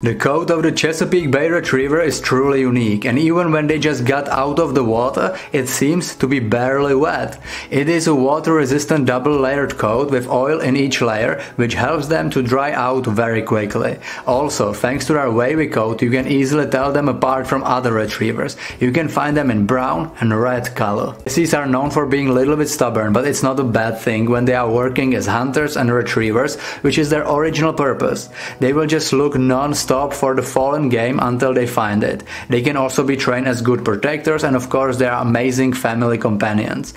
The coat of the Chesapeake Bay Retriever is truly unique, and even when they just got out of the water, it seems to be barely wet. It is a water-resistant double-layered coat with oil in each layer, which helps them to dry out very quickly. Also, thanks to their wavy coat, you can easily tell them apart from other retrievers. You can find them in brown and red color. Chessies are known for being a little bit stubborn, but it's not a bad thing when they are working as hunters and retrievers, which is their original purpose. They will just look non-stop for the fallen game until they find it. They can also be trained as good protectors, and of course they are amazing family companions.